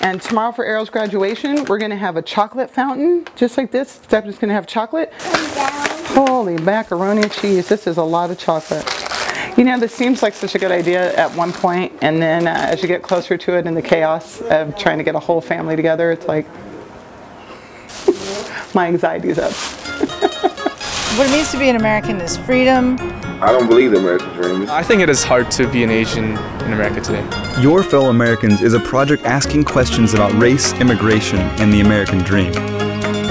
And tomorrow for Ariel's graduation, we're going to have a chocolate fountain, just like this. Stephanie's going to have chocolate. Holy macaroni and cheese. This is a lot of chocolate. You know, this seems like such a good idea at one point, and then as you get closer to it and the chaos of trying to get a whole family together, it's like, my anxiety's up. What it means to be an American is freedom. I don't believe the American dream. I think it is hard to be an Asian in America today. Your Fellow Americans is a project asking questions about race, immigration, and the American dream.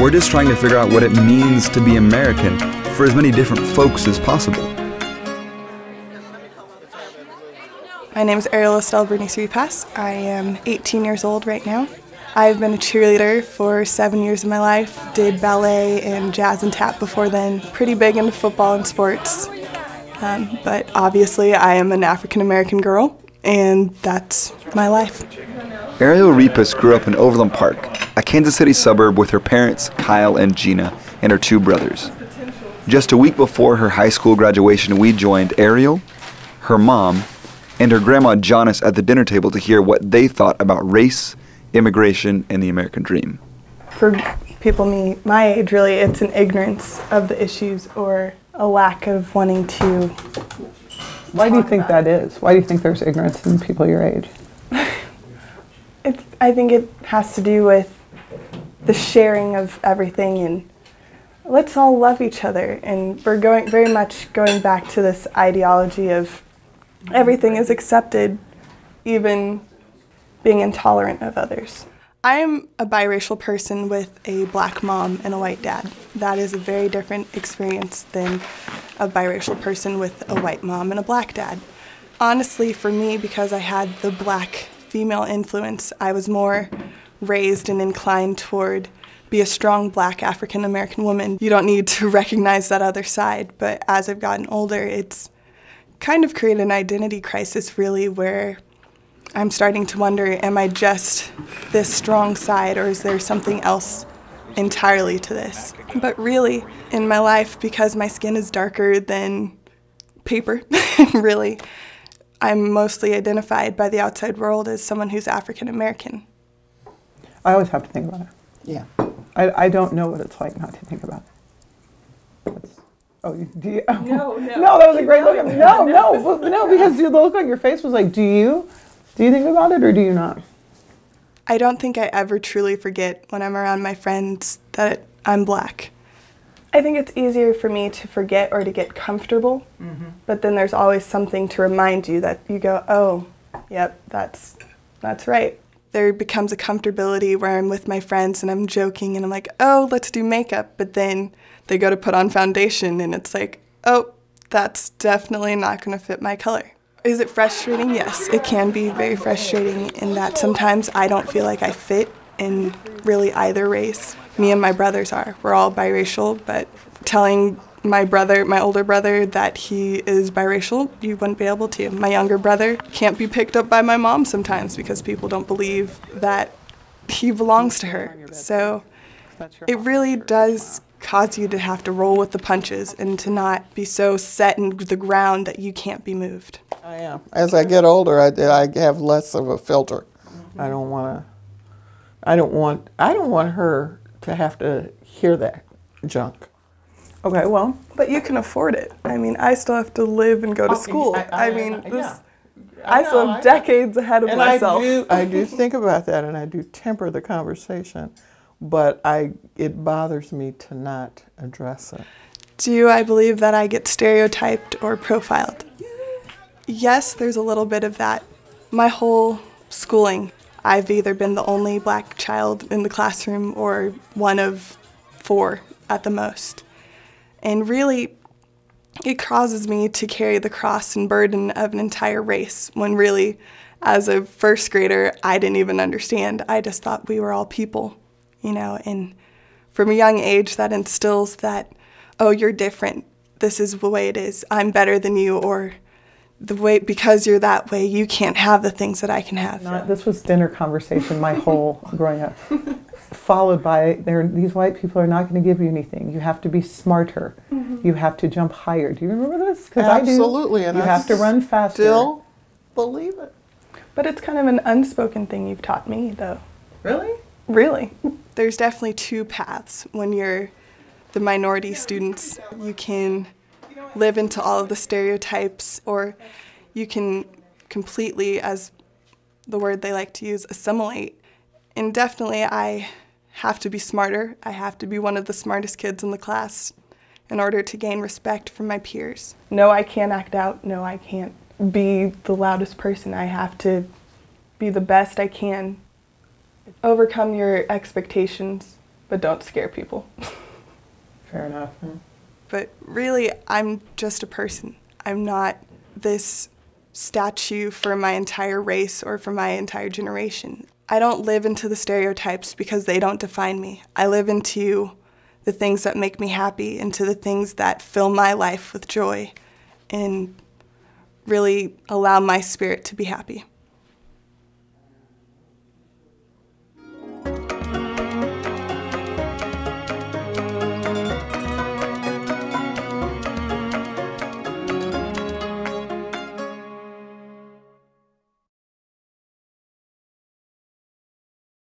We're just trying to figure out what it means to be American for as many different folks as possible. My name is Ariel Estelle Bernice Repass. I am 18 years old right now. I've been a cheerleader for 7 years of my life, did ballet and jazz and tap before then, pretty big into football and sports. But obviously I am an African-American girl, and that's my life. Ariel Repass grew up in Overland Park, a Kansas City suburb, with her parents, Kyle and Gina, and her two brothers. Just a week before her high school graduation, we joined Ariel, her mom, and her grandma Janice at the dinner table to hear what they thought about race, immigration, and the American dream. For people my age, really, it's an ignorance of the issues or a lack of wanting to. Why do you think that is? Why do you think there's ignorance in people your age? I think it has to do with the sharing of everything, and let's all love each other. And we're very much going back to this ideology of everything is accepted, even being intolerant of others. I am a biracial person with a black mom and a white dad. That is a very different experience than a biracial person with a white mom and a black dad. Honestly, for me, because I had the black female influence, I was more raised and inclined toward be a strong black African American woman. You don't need to recognize that other side, but as I've gotten older, it's kind of created an identity crisis, really, where I'm starting to wonder, am I just this strong side, or is there something else entirely to this? But really, in my life, because my skin is darker than paper, really, I'm mostly identified by the outside world as someone who's African American. I always have to think about it. Yeah. I don't know what it's like not to think about it. Oh, no, that was a great look. No, because the look on your face was like, do you think about it, or do you not? I don't think I ever truly forget when I'm around my friends that I'm black. I think it's easier for me to forget or to get comfortable, but then there's always something to remind you that you go, oh, yep, that's right. There becomes a comfortability where I'm with my friends and I'm joking and I'm like, oh, let's do makeup, but then they go to put on foundation and it's like, oh, that's definitely not going to fit my color. Is it frustrating? Yes, it can be very frustrating in that sometimes I don't feel like I fit in really either race. Me and my brothers are. We're all biracial, but telling my older brother, that he is biracial, you wouldn't be able to. My younger brother can't be picked up by my mom sometimes because people don't believe that he belongs to her. So it really does cause you to have to roll with the punches and to not be so set in the ground that you can't be moved. I am. As I get older, I have less of a filter. I don't want her to have to hear that junk. Okay, well, but you can afford it. I mean, I still have to live and go to school. I still have decades ahead of myself. I do think about that, and I do temper the conversation, but it bothers me to not address it. Do I believe that I get stereotyped or profiled? Yes, there's a little bit of that. My whole schooling, I've either been the only black child in the classroom or one of four at the most. And really, it causes me to carry the cross and burden of an entire race, when really, as a first grader, I didn't even understand. I just thought we were all people, you know, and from a young age that instills that, oh, you're different, this is the way it is, I'm better than you, or the way, because you're that way, you can't have the things that I can have. This was dinner conversation my whole growing up. Followed by, these white people are not going to give you anything. You have to be smarter. You have to jump higher. Do you remember this? Because I do. Absolutely. And you have to run faster. Still believe it. But it's kind of an unspoken thing you've taught me, though. Really? Really. There's definitely two paths. When you're the minority students, you can live into all of the stereotypes, or you can completely, as the word they like to use, assimilate. And definitely I have to be smarter. I have to be one of the smartest kids in the class in order to gain respect from my peers. No, I can't act out. No, I can't be the loudest person. I have to be the best I can. Overcome your expectations, but don't scare people. Fair enough. Huh? But really, I'm just a person. I'm not this statue for my entire race or for my entire generation. I don't live into the stereotypes because they don't define me. I live into the things that make me happy, into the things that fill my life with joy and really allow my spirit to be happy.